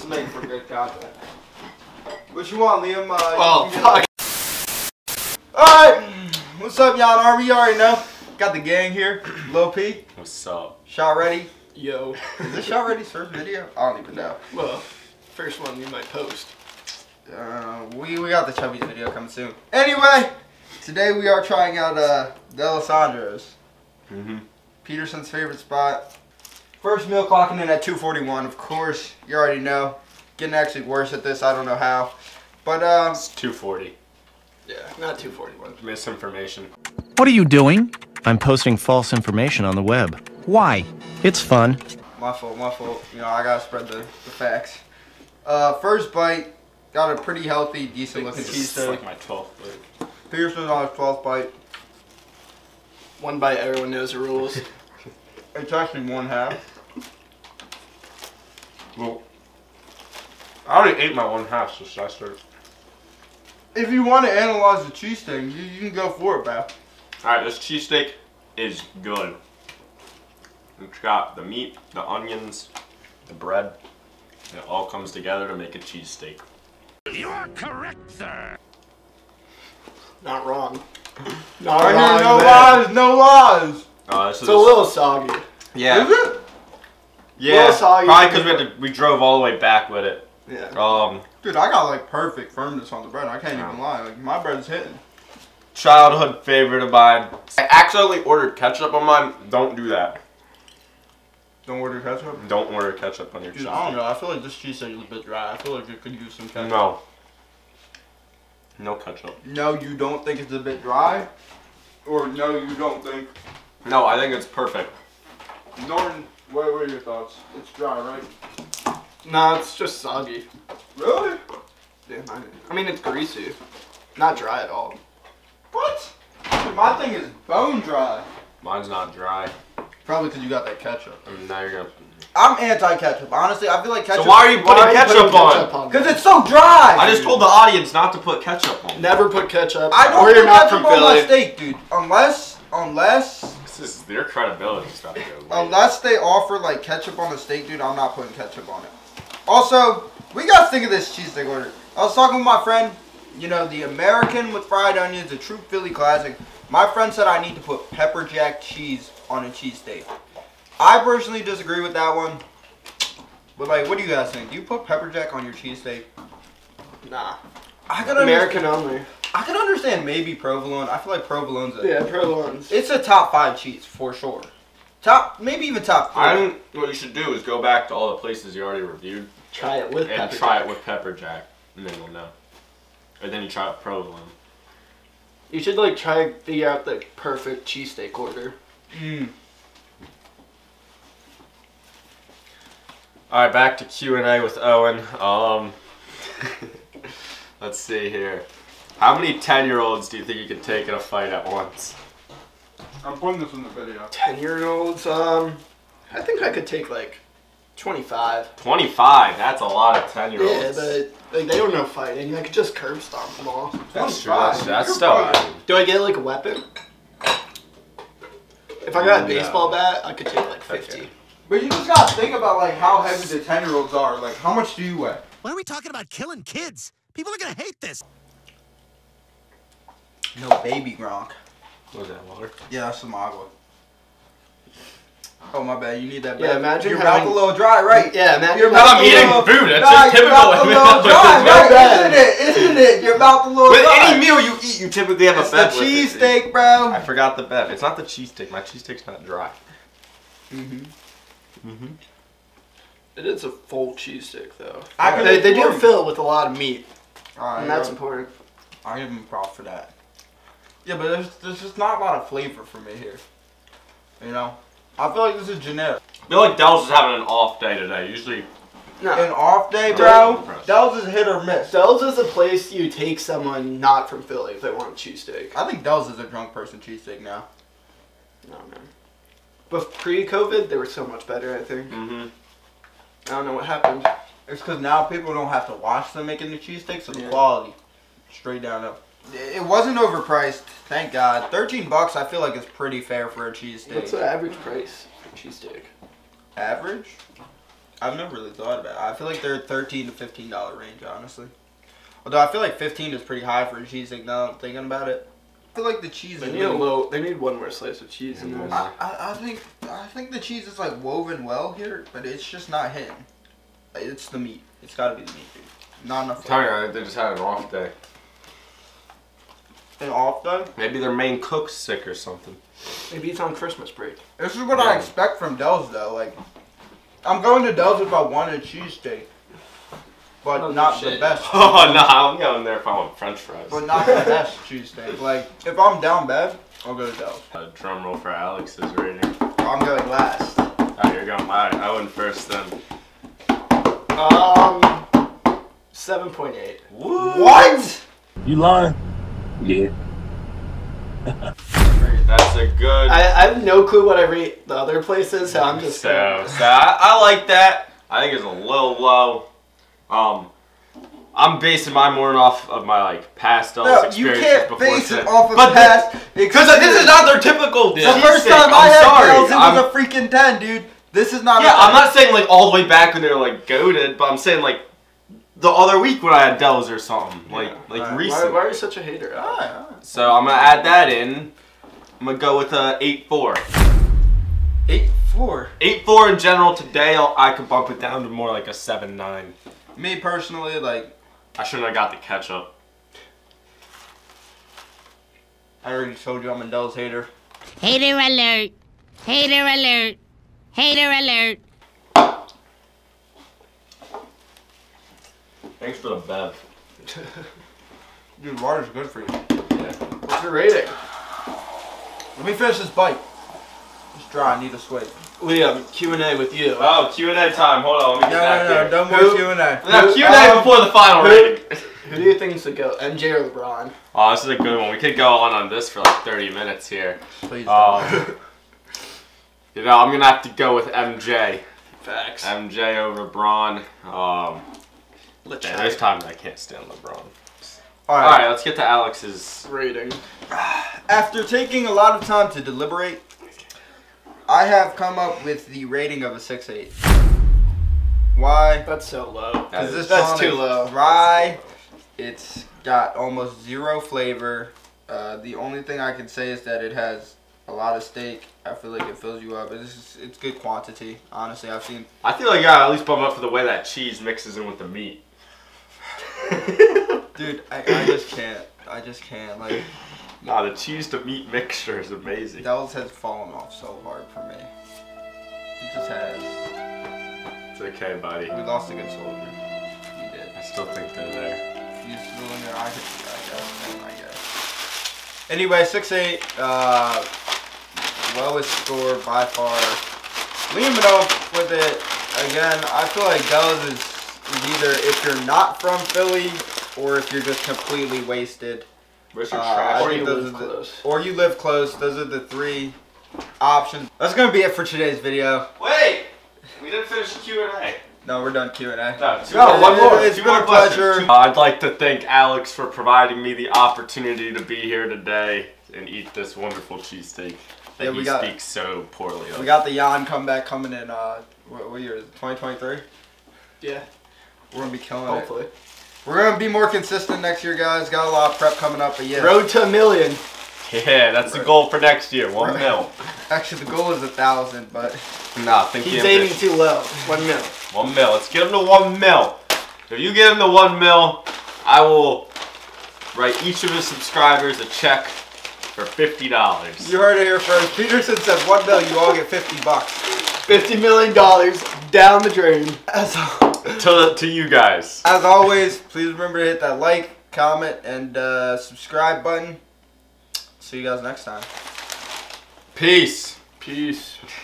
is made for good content. What you want, Liam? Oh, fuck. Alright, what's up, y'all? Army, you already know. Got the gang here. Lil' P. What's up? Shot ready. Yo. Is this Shot Ready's first video? I don't even know. Well, first one we might post. We got the Chubby's video coming soon. Anyway, today we are trying out Dalessandro's. Mm-hmm. Peterson's favorite spot. First meal clocking in at 2:41. Of course, you already know. Getting actually worse at this. I don't know how, but it's 2:40. Yeah, not 2:41. Misinformation. What are you doing? I'm posting false information on the web. Why? It's fun. My fault. My fault. You know, I gotta spread the facts. First bite. Got a pretty healthy, decent looking cheese steak. Like my 12th bite. Peterson's on his 12th bite. One bite, everyone knows the rules. It's actually one half. Well, I already ate my one half, so I started. If you want to analyze the cheesesteak, you can go for it, pal. Alright, this cheesesteak is good. It's got the meat, the onions, the bread. It all comes together to make a cheesesteak. You are correct, sir. Not wrong. Not wrong, no lies, no lies. It's a little soggy. Yeah. Is it? Yeah. Soggy. Probably because we drove all the way back with it. Yeah. Dude, I got like perfect firmness on the bread. I can't even lie. Like my bread's hitting. Childhood favorite of mine. I accidentally ordered ketchup on mine. Don't do that. Don't order ketchup? Don't order ketchup on your cheese. I don't know. I feel like this cheesesteak is a bit dry. I feel like you could use some ketchup. No. No ketchup. No, you don't think it's a bit dry? Or no, you don't think... No, I think it's perfect. Norton, what were your thoughts? It's dry, right? Nah, it's just soggy. Really? Damn, I mean, it's greasy. Not dry at all. What? Dude, my thing is bone dry. Mine's not dry. Probably because you got that ketchup. I mean, now you're going to... I'm anti-ketchup. Honestly, I feel like ketchup... So why are you putting ketchup on? Because it's so dry! I just told the audience not to put ketchup on. Never put ketchup. I don't put ketchup on my steak, dude. Unless... This is their credibility stuff. Unless they offer like ketchup on the steak, dude, I'm not putting ketchup on it. Also, we got to think of this cheesesteak order. I was talking with my friend, you know, the American with fried onions, the true Philly classic. My friend said I need to put pepper jack cheese on a cheesesteak. I personally disagree with that one. But like, what do you guys think? Do you put pepper jack on your cheesesteak? Nah. I could American only. I can understand maybe provolone. I feel like provolone's a... Yeah, provolone's... It's a top 5 cheese, for sure. Maybe even top 3. What you should do is go back to all the places you already reviewed. Try it with pepper jack. And try it with pepper jack. And then you'll know. And then you try it with provolone. You should, like, try and figure out the perfect cheesesteak order. Mmm. Alright, back to Q&A with Owen. Let's see here. How many 10-year-olds do you think you can take in a fight at once? I'm putting this in the video. 10-year-olds? I think I could take like 25. 25? That's a lot of 10-year-olds. Yeah, but like, they don't know fighting. I could just curb stomp them all. That's true. That's still right. Do I get like a weapon? If I got a baseball bat, I could take like 50. Okay. But you just gotta think about like how heavy the 10-year-olds are. Like, how much do you weigh? Why are we talking about killing kids? People are gonna hate this. No Baby Gronk. What was that, water? Yeah, that's some agua. Oh, my bad. You need that. Yeah, imagine your mouth a little dry, right? Yeah, imagine your mouth I'm eating little, food. That's just typical. Your mouth a little dry, right? Isn't it? Your mouth a little dry. With any meal you eat, you typically have a bev. It's the cheesesteak, bro. I forgot the bev. It's not the cheesesteak. My cheesesteak's not dry. Mm-hmm. Mm-hmm. It is a full cheesesteak, though. Yeah. They do fill it with a lot of meat. And that's important. I give them props for that. Yeah, but there's just not a lot of flavor for me here. You know? I feel like this is generic. I feel like Dells is having an off day today. Usually... No. An off day, bro? Dells is hit or miss. Dells is a place you take someone not from Philly if they want a cheesesteak. I think Dells is a drunk person cheesesteak now. No, man. But pre-COVID, they were so much better, I think. Mm-hmm. I don't know what happened. It's because now people don't have to watch them making the cheesesteak, so the quality... Straight down up. It wasn't overpriced, thank God. 13 bucks, I feel like, is pretty fair for a cheesesteak. What's the average price for a cheesesteak? Average? I've never really thought about it. I feel like they're $13 to $15 range, honestly. Although I feel like 15 is pretty high for a cheese stick now that I'm thinking about it. I feel like the cheese is really low. They need one more slice of cheese in this. I think the cheese is like woven well here, but it's just not hitting. It's the meat. It's gotta be the meat, dude. Not enough. I'm telling you, they just had an off day. An off day? Maybe their main cook's sick or something. Maybe it's on Christmas break. This is what I expect from Dell's though. Like, I'm going to Dell's if I want a cheesesteak. But not the best. Oh, no, I'm going there if I want french fries. But not the best cheesesteak. Like, if I'm down bad, I'll go to Dell's. Drum roll for Alex's rating. I'm going last. Oh, you're going last. I went first then. 7.8. What? You lying? Yeah. That's a good... I have no clue what I rate the other places, so I'm just... So I like that. I think it's a little low. I'm basing my morning off of my like past experiences before. No, you can't base it off of past because this is not their typical. The first time I had Dell's, it was a freaking 10, dude. This is not. Yeah, I'm not saying like all the way back when they were like goated, but I'm saying like the other week when I had Dell's or something like recent. Why are you such a hater? So I'm gonna add that in. I'm gonna go with a 8.4. 8.4. 8.4 in general today. I could bump it down to more like a 7.9. Me personally, like... I shouldn't have got the ketchup. I already told you I'm a Dell's hater. Hater alert. Hater alert. Hater alert. Thanks for the bev. Dude, water's good for you. Yeah. What's your rating? Let me finish this bite. It's dry, I need a sweat. Liam, Q&A with you. Oh, Q&A time. Hold on. Let me get back there. No more Q&A. No, Q&A before the final rating. Who do you think should go? MJ or LeBron? Oh, this is a good one. We could go on this for like 30 minutes here. Please don't. You know, I'm going to have to go with MJ. Facts. MJ over LeBron. There's times I can't stand LeBron. All right, let's get to Alex's rating. After taking a lot of time to deliberate, I have come up with the rating of a 6.8. Why? That's so low. Because that's too low. Dry. It's got almost zero flavor. The only thing I can say is that it has a lot of steak. I feel like it fills you up. It's good quantity. Honestly, I feel like I at least bummed up for the way that cheese mixes in with the meat. Dude, I just can't. I just can't. Like. Nah, the cheese to meat mixture is amazing. Dell's has fallen off so hard for me. It just has. It's okay, buddy. We lost a good soldier. You did. I still think they're there. He's still in there. I guess. Anyway, 6.8. Lowest score by far. Liam went off with it. Again, I feel like Dell's is either if you're not from Philly or if you're just completely wasted. Or you live close. Those are the three options. That's gonna be it for today's video. Wait, we didn't finish Q&A. No, we're done Q&A. No, one more. It's been a pleasure. I'd like to thank Alex for providing me the opportunity to be here today and eat this wonderful cheesesteak that he speaks so poorly of. We got the Jan comeback coming in. What year is it? 2023. Yeah, we're gonna be killing it. Hopefully. We're going to be more consistent next year, guys. Got a lot of prep coming up. But yeah. Road to a million. Yeah, that's the goal for next year. 1 mil. Actually, the goal is 1,000, but... Nah, I think he's aiming too low. 1 mil. 1 mil. Let's get him to 1 mil. If you get him to 1 mil, I will write each of his subscribers a check for $50. You heard it here first. Peterson said 1 mil, you all get 50 bucks. $50 million down the drain. That's all. To you guys. As always, please remember to hit that like, comment, and subscribe button. See you guys next time. Peace. Peace.